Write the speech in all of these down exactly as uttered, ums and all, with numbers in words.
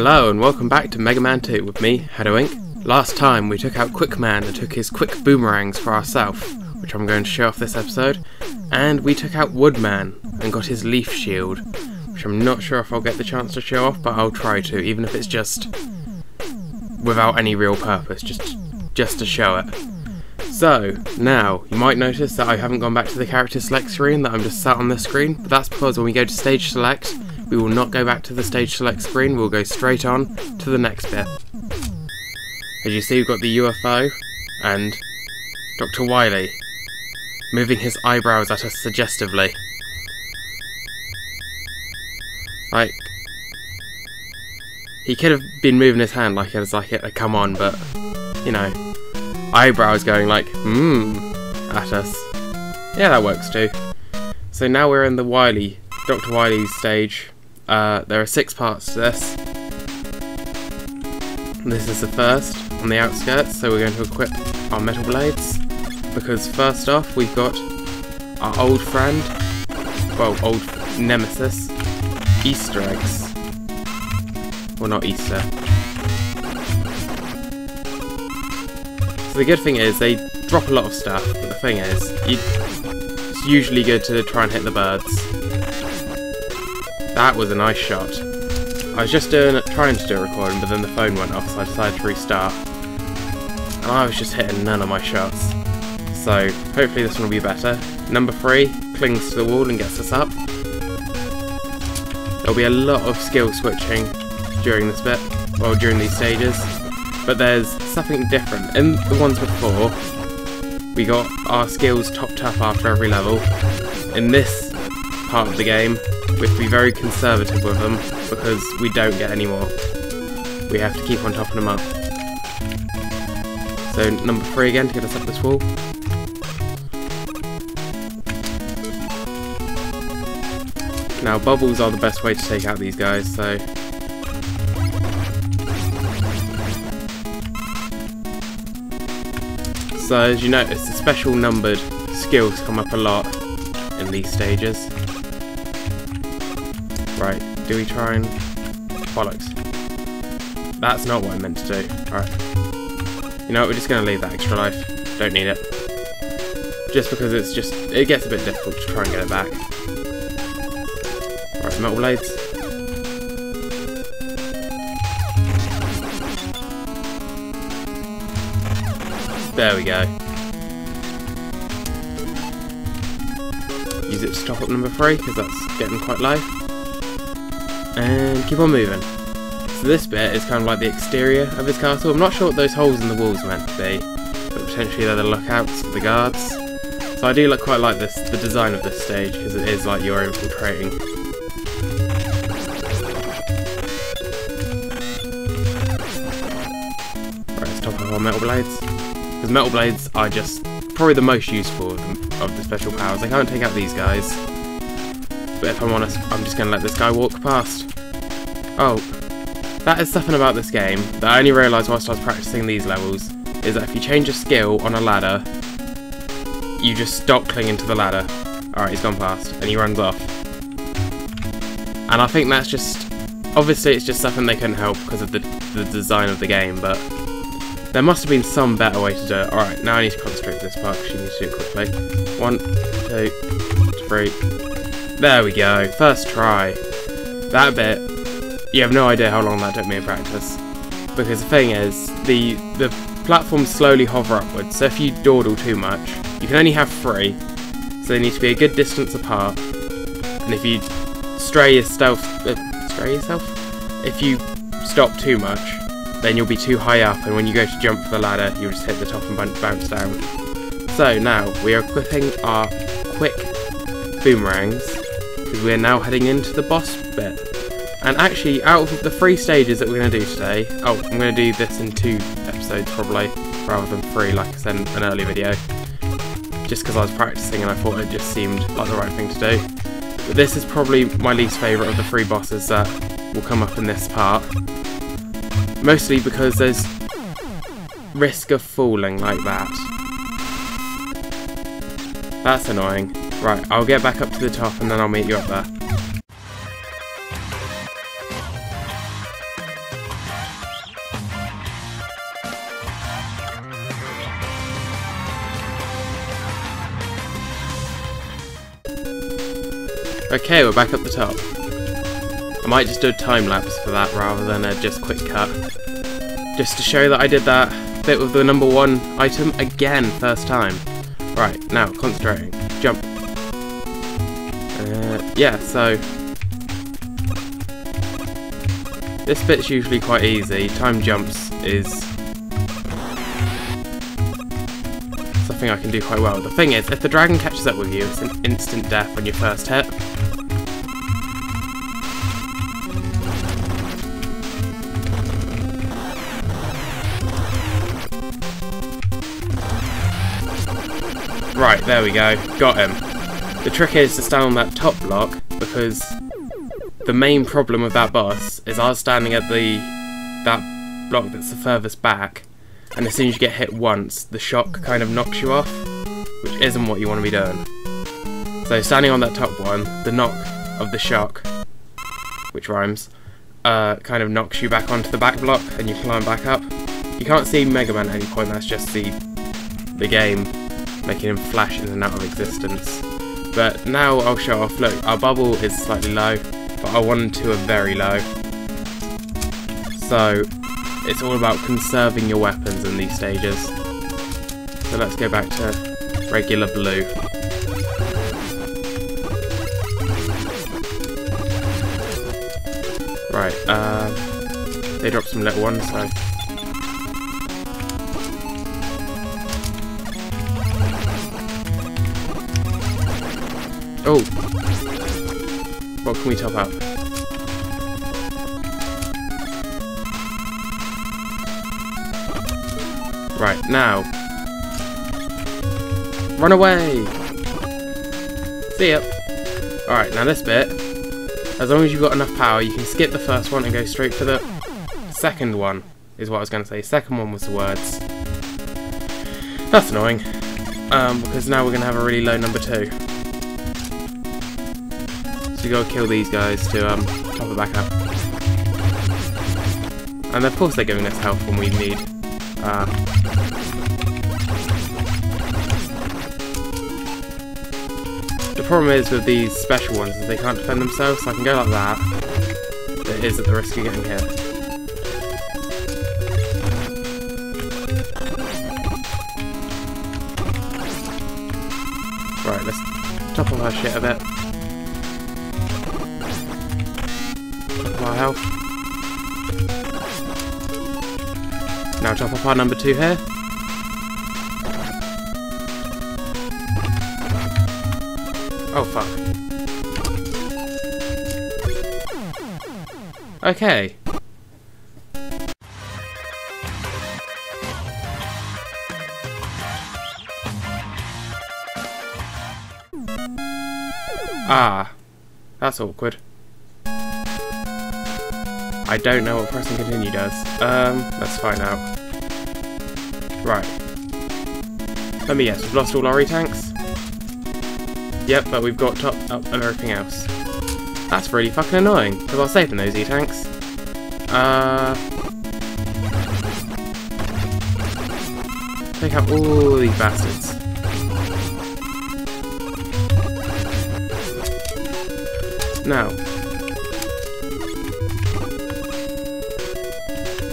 Hello and welcome back to Mega Man two with me, haddowinc. Last time we took out Quick Man and took his Quick Boomerangs for ourselves, which I'm going to show off this episode, and we took out Wood Man and got his Leaf Shield, which I'm not sure if I'll get the chance to show off, but I'll try to, even if it's just without any real purpose, just, just to show it. So, now, you might notice that I haven't gone back to the character select screen, that I'm just sat on this screen, but that's because when we go to stage select, we will not go back to the stage select screen, we'll go straight on to the next bit. As you see, we've got the U F O and Doctor Wily moving his eyebrows at us suggestively. Like, he could have been moving his hand like it was like, it, come on, but, you know, eyebrows going like, mmm, at us. Yeah, that works too. So now we're in the Wily, Doctor Wily's stage. Uh, there are six parts to this. This is the first, on the outskirts, so we're going to equip our Metal Blades. Because first off, we've got our old friend, well, old nemesis, Easter eggs. Well, not Easter. So the good thing is, they drop a lot of stuff, but the thing is, you, it's usually good to try and hit the birds. That was a nice shot. I was just doing, trying to do a recording, but then the phone went off, so I decided to restart. And I was just hitting none of my shots. So, hopefully this one will be better. Number three clings to the wall and gets us up. There'll be a lot of skill switching during this bit, well, during these stages. But there's something different. In the ones before, we got our skills topped up after every level. In this part of the game, we have to be very conservative with them, because we don't get any more. We have to keep on topping them up. So number three again to get us up this wall. Now bubbles are the best way to take out these guys, so... So as you notice, the special numbered skills come up a lot in these stages. Right, do we try and... Bollocks. That's not what I meant to do. Alright. You know what, we're just going to leave that extra life. Don't need it. Just because it's just... It gets a bit difficult to try and get it back. Alright, Metal Blades. There we go. Use it to top up number three, because that's getting quite low. And keep on moving. So this bit is kind of like the exterior of his castle. I'm not sure what those holes in the walls are meant to be, but potentially they're the lookouts for the guards. So I do look quite like this, the design of this stage, because it is like you're infiltrating. Right, let's top up our Metal Blades. Because Metal Blades are just probably the most useful of the, of the special powers. I can't take out these guys. But if I'm honest, I'm just going to let this guy walk past. Oh, that is something about this game that I only realised whilst I was practicing these levels, is that if you change a skill on a ladder, you just stop clinging to the ladder. Alright, he's gone past, and he runs off. And I think that's just... Obviously it's just something they couldn't help because of the, the design of the game, but... There must have been some better way to do it. Alright, now I need to concentrate this part, because you need to do it quickly. One, two, three... There we go, first try. That bit, you have no idea how long that took me in practice. Because the thing is, the the platforms slowly hover upwards, so if you dawdle too much, you can only have three, so they need to be a good distance apart. And if you stray yourself, uh, stray yourself? If you stop too much, then you'll be too high up, and when you go to jump for the ladder, you'll just hit the top and bounce down. So now, we are equipping our Quick Boomerangs. Because we're now heading into the boss bit. And actually, out of the three stages that we're going to do today... Oh, I'm going to do this in two episodes, probably, rather than three, like I said in an earlier video. Just because I was practicing and I thought it just seemed like the right thing to do. But this is probably my least favourite of the three bosses that will come up in this part. Mostly because there's risk of falling like that. That's annoying. Right, I'll get back up to the top and then I'll meet you up there. Okay, we're back up the top. I might just do a time lapse for that rather than a just quick cut. Just to show that I did that bit with the number one item again, first time. Right, now, concentrating. Jump. Uh, yeah, so... this bit's usually quite easy. Time jumps is... something I can do quite well. The thing is, if the dragon catches up with you, it's an instant death on your first hit. Right, there we go. Got him. The trick is to stand on that top block, because the main problem with that boss is I was standing at the that block that's the furthest back, and as soon as you get hit once, the shock kind of knocks you off, which isn't what you want to be doing. So standing on that top one, the knock of the shock, which rhymes, uh, kind of knocks you back onto the back block, and you climb back up. You can't see Mega Man at any point, that's just the, the game making him flash in and out of existence. But now I'll show off, look, our bubble is slightly low, but our one and two are very low. So it's all about conserving your weapons in these stages. So let's go back to regular blue. Right, uh, they dropped some little ones, so... oh! What can we top up? Right, now. Run away! See ya! Alright, now this bit. As long as you've got enough power, you can skip the first one and go straight for the second one, is what I was going to say. Second one was the words. That's annoying. Um, because now we're going to have a really low number two. So you got to kill these guys to um, top it back up. And of course they're giving us health when we need. Uh, the problem is with these special ones is they can't defend themselves, so I can go like that, but it is at the risk of getting hit. Right, let's top up our shit a bit. Top up our health. Now top up our number two here. Oh fuck. Okay. Ah. That's awkward. I don't know what pressing continue does. Um, let's find out. Right. Let me guess, we've lost all our E-tanks? Yep, but we've got top up and everything else. That's really fucking annoying, because I was saving those E-tanks. Uh... Pick up all these bastards. Now.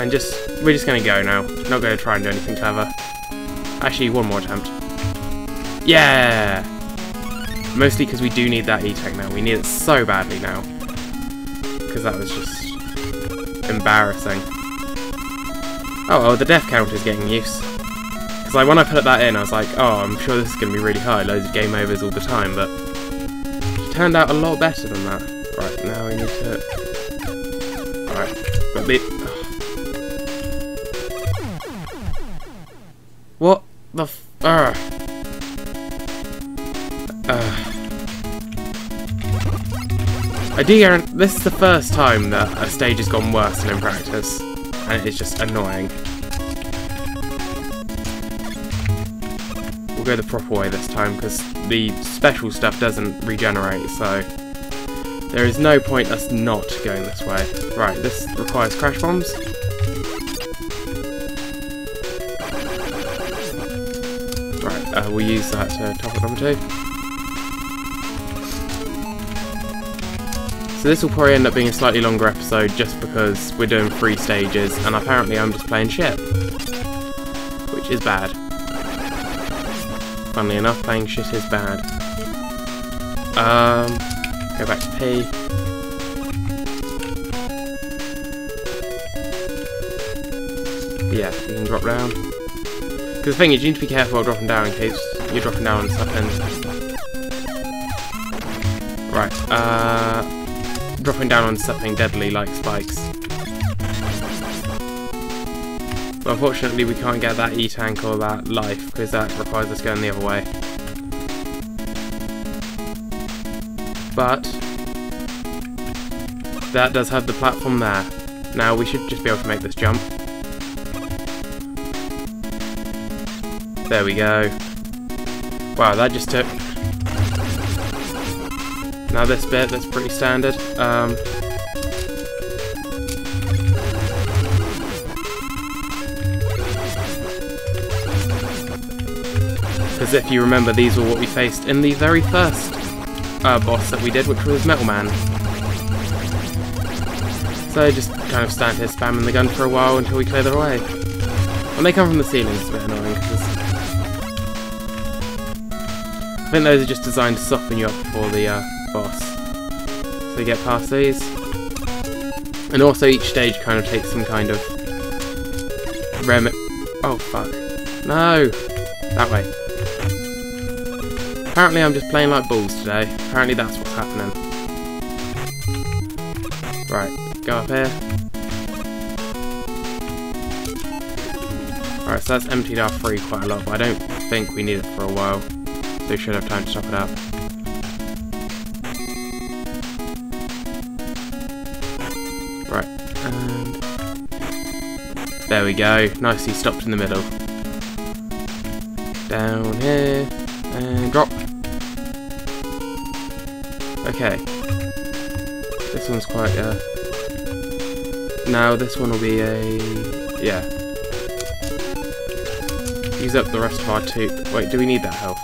And just, we're just going to go now. Not going to try and do anything clever. Actually, one more attempt. Yeah! Mostly because we do need that E-Tank now. We need it so badly now. Because that was just embarrassing. Oh, well, the death count is getting used. Because like, when I put that in, I was like, oh, I'm sure this is going to be really high. Loads of game overs all the time, but it turned out a lot better than that. Right, now we need to... alright, but the... what the f- uh. Uh. I do guarantee this is the first time that a stage has gone worse than in practice, and it's just annoying. We'll go the proper way this time, because the special stuff doesn't regenerate, so there is no point us not going this way. Right, this requires Crash Bombs. Uh, we'll use that to top it on too. So this will probably end up being a slightly longer episode just because we're doing three stages and apparently I'm just playing shit. Which is bad. Funnily enough, playing shit is bad. Um, go back to P. Yeah, you can drop down. Because the thing is, you need to be careful while dropping down in case you're dropping down and stuff ends. Right, uh, dropping down on something deadly like spikes. But unfortunately, we can't get that E-tank or that life because that requires us going the other way. But that does have the platform there. Now we should just be able to make this jump. There we go. Wow, that just took... Now this bit, that's pretty standard. Um, because if you remember, these were what we faced in the very first uh, boss that we did, which was Metal Man. So just kind of stand here spamming the gun for a while until we clear the way. When they come from the ceiling, it's a bit annoying, because I think those are just designed to soften you up before the uh, boss. So you get past these. And also each stage kind of takes some kind of... Rem... Oh fuck. No! That way. Apparently I'm just playing like balls today. Apparently that's what's happening. Right, go up here. Alright, so that's emptied our free quite a lot, but I don't think we need it for a while. So we should have time to top it up. Right, and... There we go, nicely stopped in the middle. Down here, and drop. Okay. This one's quite, uh... Now this one will be a... Yeah. Use up the rest of our two... Wait, do we need that health?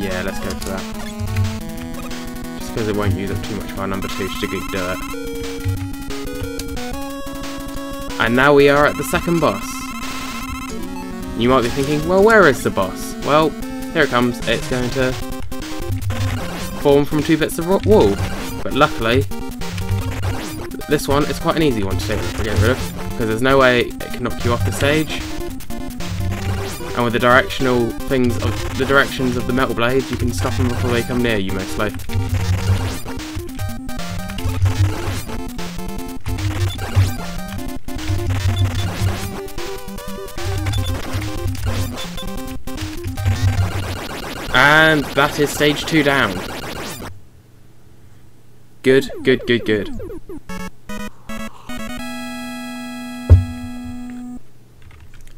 Yeah, let's go for that. Just because it won't use up too much of our number two to do it. And now we are at the second boss. You might be thinking, well, where is the boss? Well, here it comes. It's going to form from two bits of wall. But luckily, this one is quite an easy one to get rid of. Because there's no way it can knock you off the stage. And with the directional things of the directions of the metal blades, you can stop them before they come near you, mostly. And that is stage two down. Good, good, good, good.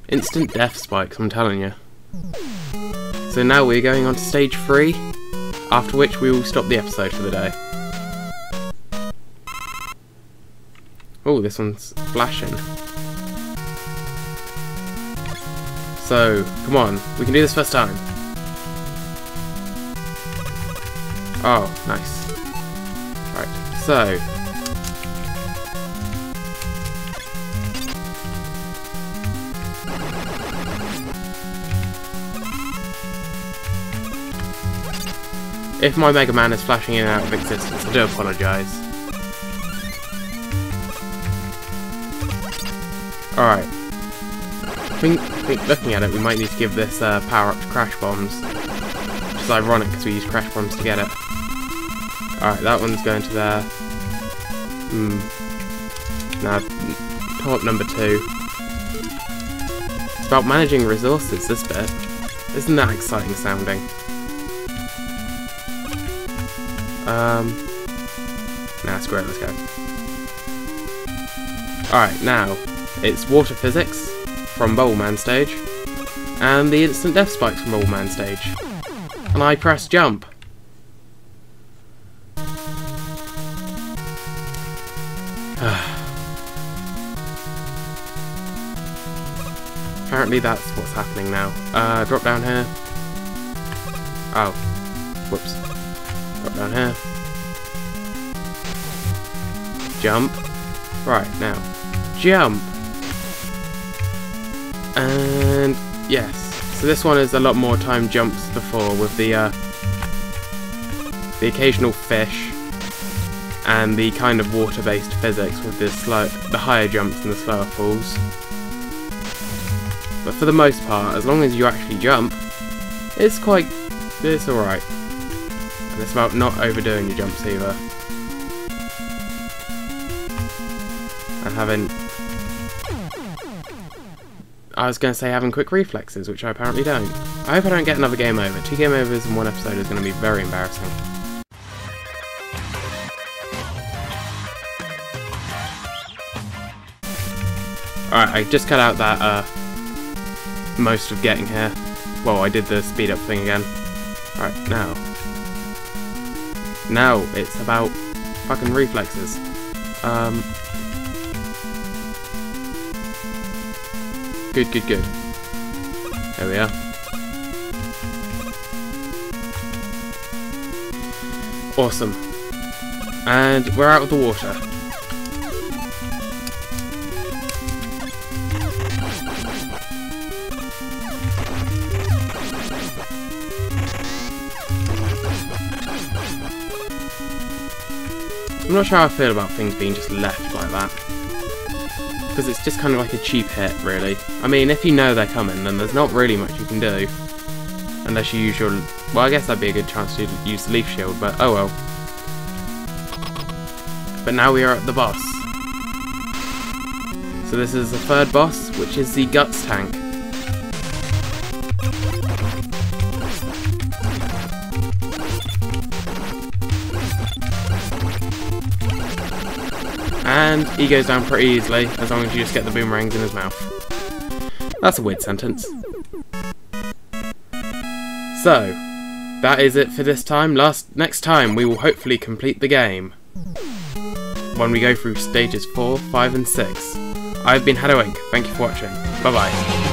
Instant death spikes, I'm telling you. So now we're going on to stage three, after which we will stop the episode for the day. Oh, this one's flashing. So, come on, we can do this first time. Oh, nice. Right, so... If my Mega Man is flashing in and out of existence, I do apologise. Alright. I think, I think looking at it, we might need to give this uh, power up to Crash Bombs. Which is ironic because we use Crash Bombs to get it. Alright, that one's going to there. Hmm. Now, top number two. It's about managing resources, this bit. Isn't that exciting sounding? Um, nah, screw it, let's go. Alright, now, it's water physics from Bowman Stage, and the instant death spikes from Bowman Stage. And I press jump. Apparently that's what's happening now. Uh, drop down here. Oh, whoops. Got down here. Jump. Right, now. Jump! And yes. So this one is a lot more time jumps before with the uh, the occasional fish and the kind of water-based physics with the, slow, the higher jumps and the slower falls. But for the most part, as long as you actually jump, it's quite... it's alright. And it's about not overdoing your jumps either. And having... I was going to say having quick reflexes, which I apparently don't. I hope I don't get another game over. Two game overs in one episode is going to be very embarrassing. Alright, I just cut out that, uh... most of getting here. Well, I did the speed up thing again. Alright, now. Now it's about fucking reflexes. Um... Good, good, good. There we are. Awesome. And we're out of the water. I'm not sure how I feel about things being just left like that. Because it's just kind of like a cheap hit, really. I mean, if you know they're coming, then there's not really much you can do. Unless you use your... well, I guess that'd be a good chance to use the Leaf Shield, but oh well. But now we are at the boss. So this is the third boss, which is the Guts Tank. And he goes down pretty easily, as long as you just get the boomerangs in his mouth. That's a weird sentence. So, that is it for this time. Last, next time we will hopefully complete the game. When we go through stages four, five and six. I've been haddowinc. Thank you for watching. Bye bye.